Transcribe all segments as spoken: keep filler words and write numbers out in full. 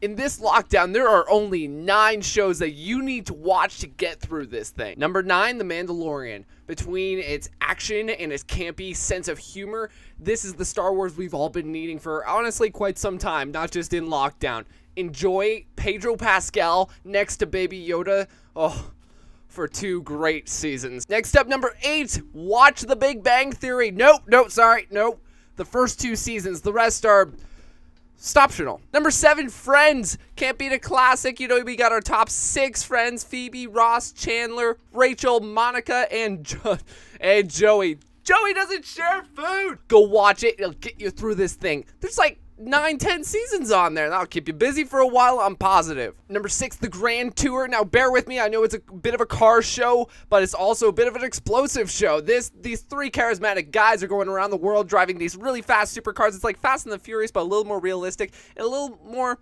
In this lockdown, there are only nine shows that you need to watch to get through this thing. Number nine, The Mandalorian. Between its action and its campy sense of humor, this is the Star Wars we've all been needing for honestly quite some time, not just in lockdown. Enjoy Pedro Pascal next to Baby Yoda. Oh, for two great seasons. Next up, number eight, watch The Big Bang Theory. Nope, nope, sorry, nope. The first two seasons, the rest are... optional. Number seven, Friends. Can't beat a classic. You know, we got our top six Friends: Phoebe, Ross, Chandler, Rachel, Monica, and jo and Joey. Joey doesn't share food. Go watch it. It'll get you through this thing. There's like nine, ten seasons on there. That'll keep you busy for a while, I'm positive. Number six, The Grand Tour. Now, bear with me. I know it's a bit of a car show, but it's also a bit of an explosive show. This, these three charismatic guys are going around the world driving these really fast supercars. It's like Fast and the Furious, but a little more realistic and a little more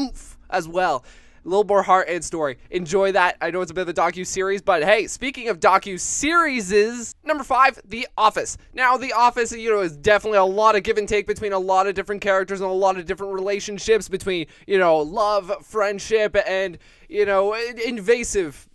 oomph as well. A little more heart and story. Enjoy that. I know it's a bit of a docu-series, but hey, speaking of docu-series, number five, The Office. Now, The Office, you know, is definitely a lot of give and take between a lot of different characters and a lot of different relationships between, you know, love, friendship, and, you know, invasive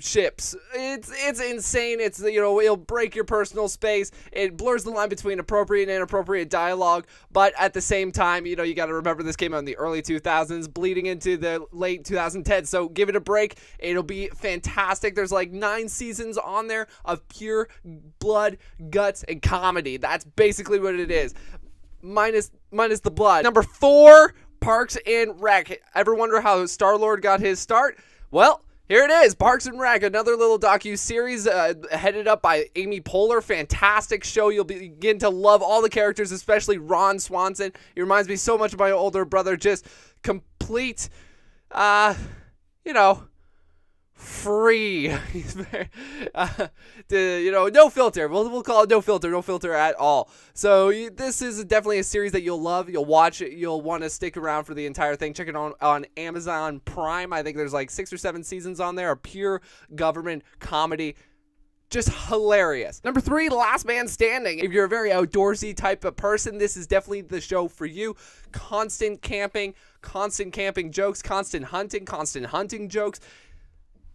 ships. It's it's insane. It's, you know, it'll break your personal space. It blurs the line between appropriate and inappropriate dialogue, but at the same time, you know, you got to remember this came out in the early two thousands, bleeding into the late two thousand tens, so give it a break. It'll be fantastic. There's like nine seasons on there of pure blood, guts, and comedy. That's basically what it is, minus minus the blood. Number four, Parks and Rec. Ever wonder how Star-Lord got his start? Well, here it is, Parks and Rec, another little docu-series uh, headed up by Amy Poehler. Fantastic show. You'll begin to love all the characters, especially Ron Swanson. He reminds me so much of my older brother. Just complete, uh, you know, free. He's very, uh, to, you know, no filter. We'll, we'll call it no filter, no filter at all. So you, this is definitely a series that you'll love. You'll watch it. You'll want to stick around for the entire thing. Check it on, on Amazon Prime. I think there's like six or seven seasons on there. A pure government comedy. Just hilarious. Number three, Last Man Standing. If you're a very outdoorsy type of person, this is definitely the show for you. Constant camping, constant camping jokes, constant hunting, constant hunting jokes.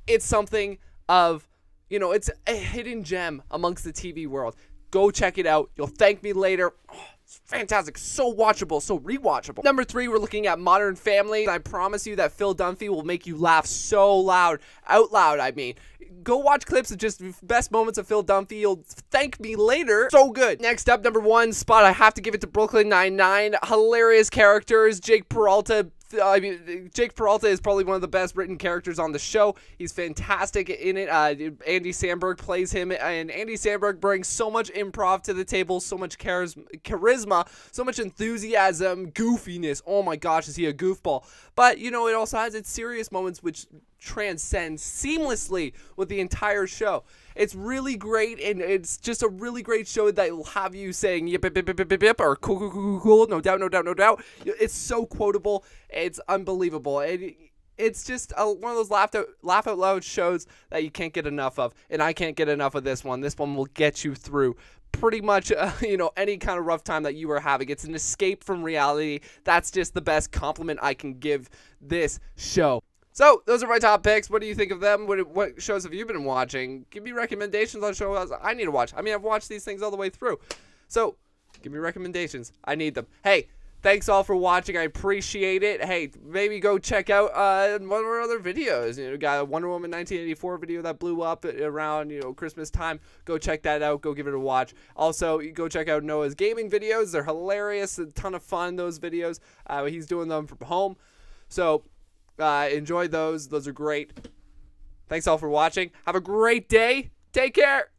It's something of, you know, it's a hidden gem amongst the T V world. Go check it out. You'll thank me later. Oh, it's fantastic. So watchable. So rewatchable. Number three, we're looking at Modern Family. I promise you that Phil Dunphy will make you laugh so loud. Out loud, I mean. Go watch clips of just best moments of Phil Dunphy. You'll thank me later. So good. Next up, number one spot. I have to give it to Brooklyn Nine-Nine. Hilarious characters. Jake Peralta. I mean, Jake Peralta is probably one of the best written characters on the show. He's fantastic in it. Uh, Andy Samberg plays him, and Andy Samberg brings so much improv to the table, so much charisma, so much enthusiasm, goofiness. Oh my gosh, is he a goofball? But, you know, it also has its serious moments, which transcends seamlessly with the entire show. It's really great, and it's just a really great show that will have you saying yip yip yip yip yip yip or cool cool cool cool. No doubt, no doubt, no doubt. It's so quotable. It's unbelievable. And it's just a, one of those laugh out, laugh out loud shows that you can't get enough of, and I can't get enough of this one. This one will get you through pretty much, uh, you know, any kind of rough time that you are having. It's an escape from reality. That's just the best compliment I can give this show. So, those are my top picks. What do you think of them? What, what shows have you been watching? Give me recommendations on shows I need to watch. I mean, I've watched these things all the way through. So, give me recommendations. I need them. Hey, thanks all for watching. I appreciate it. Hey, maybe go check out uh, one of our other videos. You know, we got a Wonder Woman nineteen eighty-four video that blew up around, you know, Christmas time. Go check that out. Go give it a watch. Also, you go check out Noah's gaming videos. They're hilarious. A ton of fun, those videos. Uh, he's doing them from home. So... Uh, enjoy those. Those are great. Thanks all for watching. Have a great day. Take care.